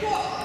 Whoa.